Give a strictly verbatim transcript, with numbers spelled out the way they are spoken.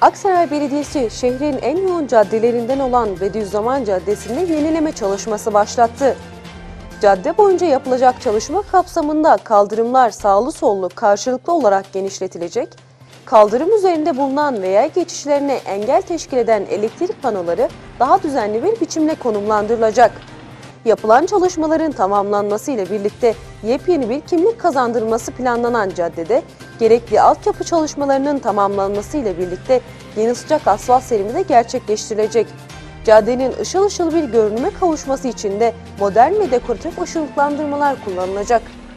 Aksaray Belediyesi şehrin en yoğun caddelerinden olan Bediüzzaman Caddesi'nde yenileme çalışması başlattı. Cadde boyunca yapılacak çalışma kapsamında kaldırımlar sağlı sollu karşılıklı olarak genişletilecek, kaldırım üzerinde bulunan veya geçişlerine engel teşkil eden elektrik panoları daha düzenli bir biçimde konumlandırılacak. Yapılan çalışmaların tamamlanması ile birlikte yepyeni bir kimlik kazandırması planlanan caddede gerekli altyapı çalışmalarının tamamlanması ile birlikte yeni sıcak asfalt serimi de gerçekleştirilecek. Caddenin ışıl ışıl bir görünüme kavuşması için de modern ve dekoratif ışıklandırmalar kullanılacak.